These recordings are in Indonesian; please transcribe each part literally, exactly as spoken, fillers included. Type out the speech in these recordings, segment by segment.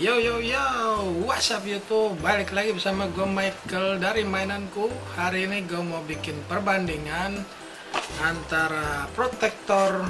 Yo yo yo, what's up YouTube? Balik lagi bersama gue Michael dari Mainanku. Hari ini gue mau bikin perbandingan antara protektor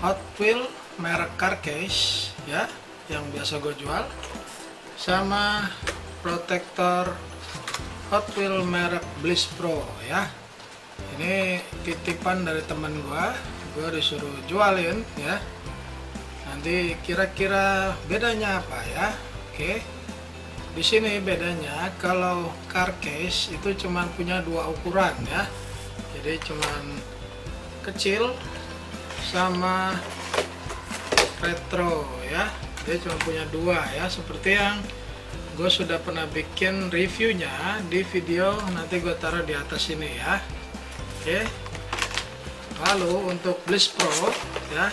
Hot Wheels merek Carcase ya, yang biasa gue jual, sama protektor Hot Wheels merek Bliss Pro ya. Ini titipan dari teman gue, gue disuruh jualin ya. Nanti kira-kira bedanya apa ya? Oke, di sini bedanya kalau Carcase itu cuman punya dua ukuran ya, jadi cuman kecil sama retro ya, dia cuma punya dua ya, seperti yang gue sudah pernah bikin reviewnya di video, nanti gue taruh di atas sini ya. Oke, lalu untuk Bliss Pro ya,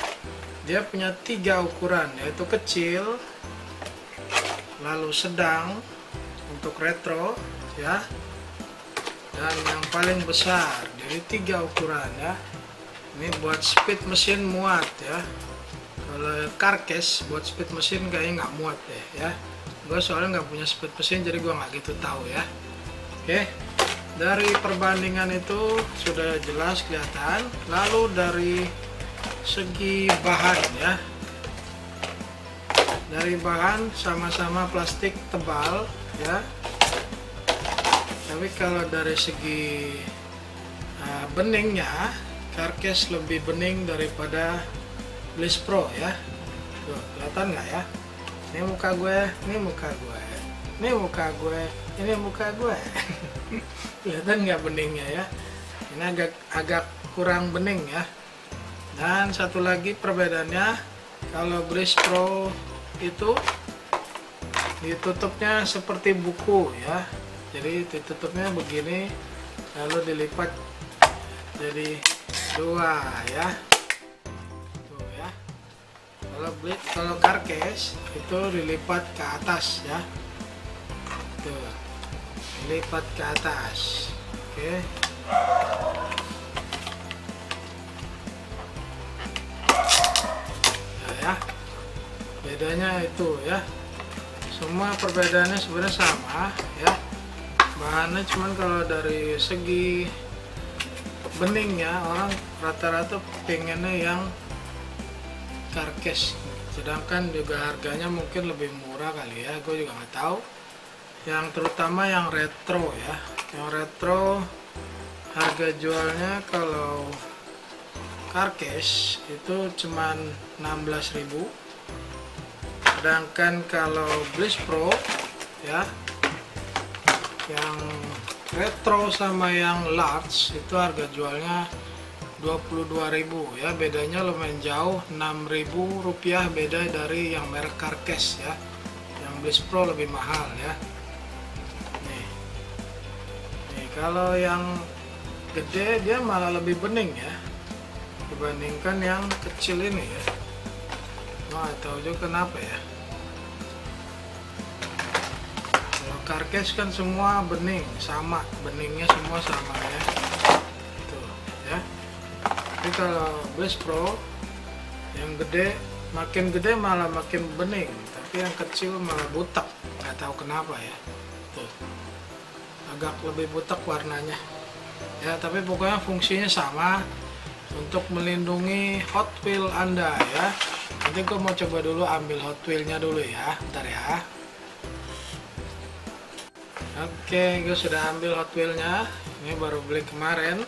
dia punya tiga ukuran, yaitu kecil, lalu sedang untuk retro ya, dan yang paling besar. Jadi tiga ukuran ya. Ini buat speed mesin muat ya. Kalau Carcase buat speed mesin kayaknya nggak muat deh ya. Gue soalnya nggak punya speed mesin, jadi gue nggak gitu tahu ya. Oke, dari perbandingan itu sudah jelas kelihatan. Lalu dari segi bahan ya, dari bahan sama-sama plastik tebal ya, tapi kalau dari segi uh, beningnya Carcase lebih bening daripada Bliss Pro ya. Tuh, kelihatan nggak ya? Ini muka gue, ini muka gue, ini muka gue, ini muka gue. Kelihatan nggak beningnya ya? Ini agak agak kurang bening ya. Dan satu lagi perbedaannya, kalau Bliss Pro itu ditutupnya seperti buku ya, jadi ditutupnya begini lalu dilipat jadi dua ya, tuh ya. Kalau Bliss, kalau Carcase itu dilipat ke atas ya, tuh, dilipat ke atas. Oke. Ya, bedanya itu ya, semua perbedaannya sebenarnya sama ya, bahannya cuman kalau dari segi beningnya orang rata-rata pengennya yang Carcase, sedangkan juga harganya mungkin lebih murah kali ya, gue juga nggak tahu. Yang terutama yang retro ya, yang retro harga jualnya kalau Carcase itu cuman enam belas ribu, sedangkan kalau Bliss Pro ya, yang retro sama yang large itu harga jualnya dua puluh dua ribu ya, bedanya lumayan jauh, enam ribu rupiah beda dari yang merek Carcase ya. Yang Bliss Pro lebih mahal ya. Nih, nih kalau yang gede dia malah lebih bening ya, dibandingkan yang kecil ini ya. Nggak tahu juga kenapa ya, kalau Carcase kan semua bening sama, beningnya semua sama ya, tuh ya. Tapi kalau Bliss Pro yang gede, makin gede malah makin bening, tapi yang kecil malah butek, nggak tahu kenapa ya, tuh agak lebih butek warnanya ya. Tapi pokoknya fungsinya sama, untuk melindungi Hot Wheels Anda ya. Nanti gue mau coba dulu ambil Hot Wheels-nya dulu ya, bentar ya. Oke, gue sudah ambil Hot Wheels-nya. Ini baru beli kemarin,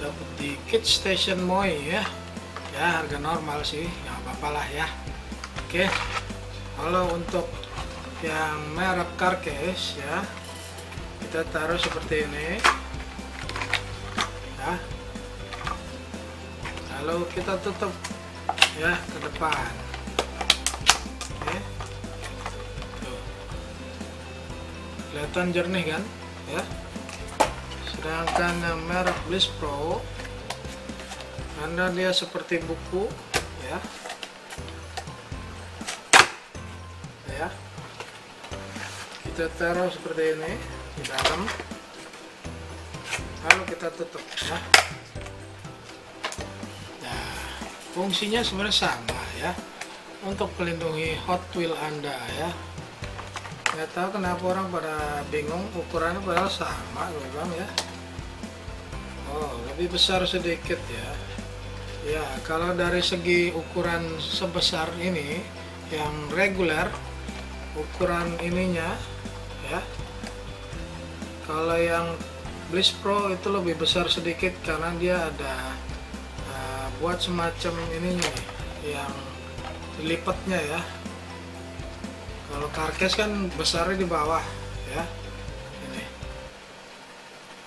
dapat di Kit Station Moi ya. Ya harga normal sih, nggak apa-apa lah ya. Oke, kalau untuk yang merek Carcase ya, kita taruh seperti ini ya. Lalu kita tutup ya ke depan. Oke. Tuh. Kelihatan jernih kan ya. Sedangkan yang merek Bliss Pro karena dia seperti buku ya. Ya. Kita taruh seperti ini di dalam. Lalu kita tutup ya. Fungsinya sebenarnya sama ya, untuk melindungi Hot Wheel Anda ya. Nggak tahu kenapa orang pada bingung ukurannya, padahal sama loh Bang ya. Oh, lebih besar sedikit ya. Ya, kalau dari segi ukuran sebesar ini yang reguler, ukuran ininya ya. Kalau yang Bliss Pro itu lebih besar sedikit karena dia ada uh, buat semacam ininya yang dilipatnya ya. Kalau Carcase kan besarnya di bawah ya. Ini.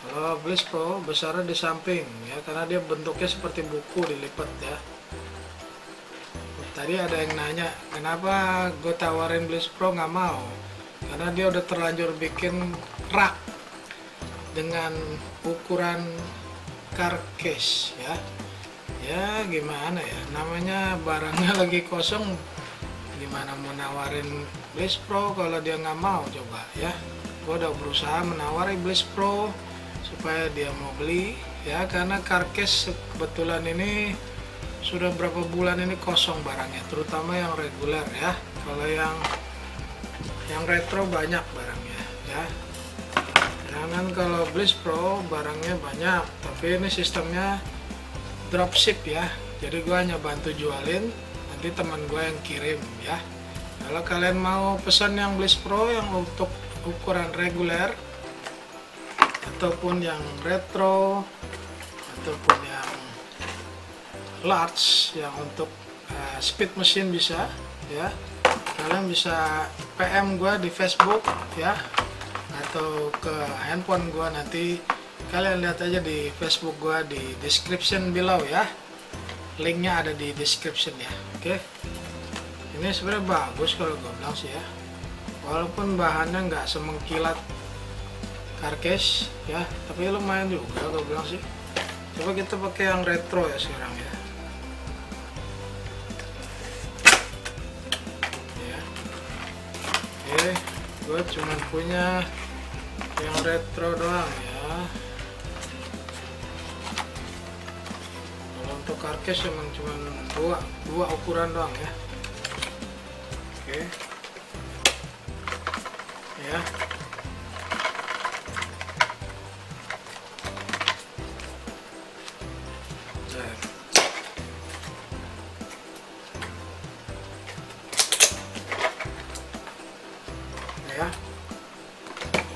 Kalau Bliss Pro besarnya di samping ya, karena dia bentuknya seperti buku dilipat ya. Tadi ada yang nanya, kenapa gue tawarin Bliss Pro? Nggak mau, karena dia udah terlanjur bikin rak dengan ukuran Carcase ya. Ya gimana ya, namanya barangnya lagi kosong, gimana mau nawarin Bliss Pro kalau dia nggak mau coba ya. Gue udah berusaha menawari Bliss Pro supaya dia mau beli ya, karena Carcase kebetulan ini sudah berapa bulan ini kosong barangnya, terutama yang reguler ya. Kalau yang yang retro banyak barangnya ya. Jangan kalau Bliss Pro barangnya banyak, tapi ini sistemnya dropship ya. Jadi gua hanya bantu jualin, nanti teman gua yang kirim ya. Kalau kalian mau pesan yang Bliss Pro yang untuk ukuran reguler ataupun yang retro ataupun yang large yang untuk uh, speed machine bisa ya, kalian bisa P M gua di Facebook ya, atau ke handphone gua, nanti kalian lihat aja di Facebook gua di description below ya, linknya ada di description ya. Oke, ini sebenarnya bagus kalau gua bilang sih ya, walaupun bahannya nggak semengkilat Carcase ya, tapi lumayan juga gua bilang sih. Coba kita pakai yang retro ya sekarang ya. Oke, gue cuma punya yang retro doang ya. Kalau untuk Carcase emang cuma dua, dua ukuran doang ya. Oke, ya.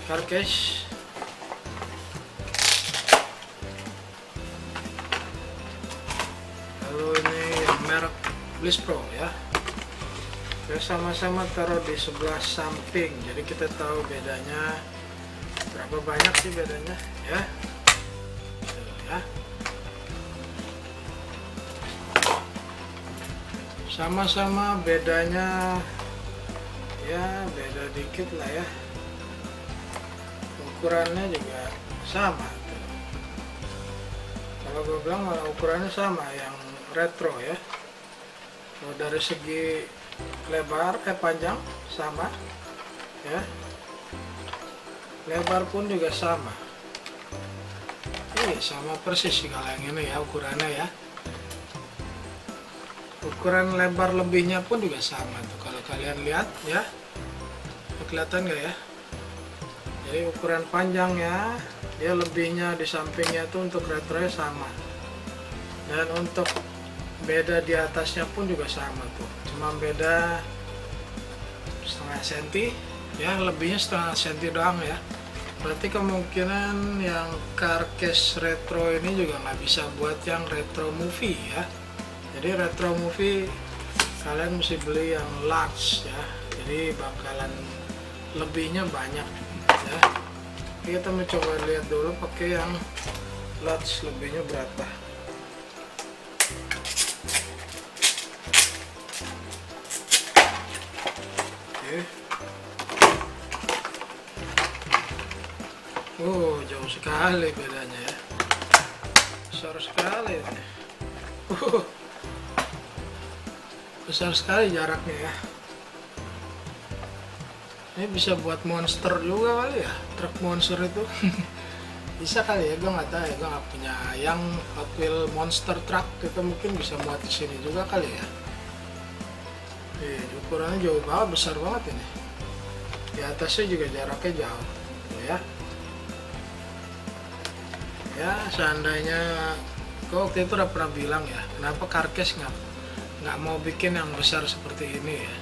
Carcase lalu ini yang merek Bliss Pro ya. Kita sama-sama taruh di sebelah samping, jadi kita tahu bedanya berapa banyak sih bedanya ya. Tuh, ya. Sama-sama bedanya ya, beda dikit lah ya. Ukurannya juga sama. Kalau gue bilang malah ukurannya sama yang retro ya. Kalau dari segi lebar eh panjang sama ya, lebar pun juga sama. Eh sama persis sih kalau yang ini ya ukurannya ya. Ukuran lebar lebihnya pun juga sama tuh, kalau kalian lihat ya, kelihatan nggak ya? Jadi ukuran panjangnya, dia lebihnya di sampingnya itu untuk retronya sama, dan untuk beda di atasnya pun juga sama tuh, cuma beda setengah senti ya, lebihnya setengah senti doang ya. Berarti kemungkinan yang Carcase retro ini juga nggak bisa buat yang retro movie ya. Jadi retro movie kalian mesti beli yang large ya, jadi bakalan lebihnya banyak. Ya, kita mencoba lihat dulu pakai yang large lebihnya berapa. Oke. Oh jauh sekali bedanya ya, besar sekali ini. Uh, besar sekali jaraknya ya. Ini bisa buat monster juga kali ya, truk monster itu bisa kali ya, gue nggak tahu ya, gue nggak punya yang Hot Wheel monster truck, kita mungkin bisa buat di sini juga kali ya. Iya, ukurannya jauh banget, besar banget ini. Di atasnya juga jaraknya jauh, tuh ya. Ya, seandainya kau waktu itu udah pernah bilang ya, kenapa Carcase nggak nggak mau bikin yang besar seperti ini ya?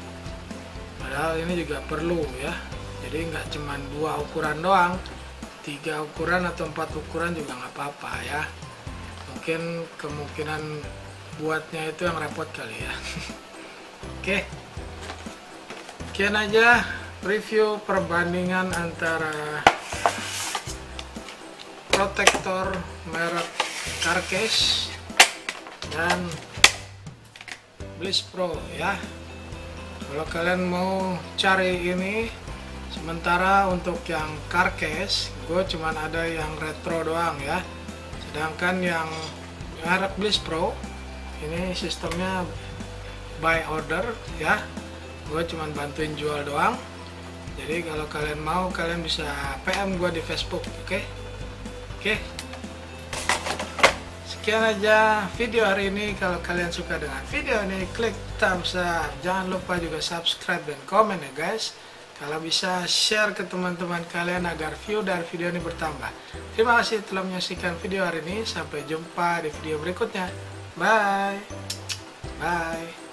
Padahal ini juga perlu ya. Jadi nggak cuman dua ukuran doang, tiga ukuran atau empat ukuran juga nggak apa-apa ya. Mungkin kemungkinan buatnya itu yang repot kali ya. Oke, sekian aja review perbandingan antara protektor merek Carcase dan Bliss Pro ya. Kalau kalian mau cari ini, sementara untuk yang Carcase gue cuman ada yang retro doang ya. Sedangkan yang merek Bliss Pro ini sistemnya buy order ya, gue cuman bantuin jual doang. Jadi kalau kalian mau, kalian bisa P M gue di Facebook. Oke? Oke, sekian aja video hari ini. Kalau kalian suka dengan video ini, klik thumbs up. Jangan lupa juga subscribe dan komen ya guys. Kalau bisa share ke teman-teman kalian agar view dari video ini bertambah. Terima kasih telah menyaksikan video hari ini. Sampai jumpa di video berikutnya. Bye. Bye.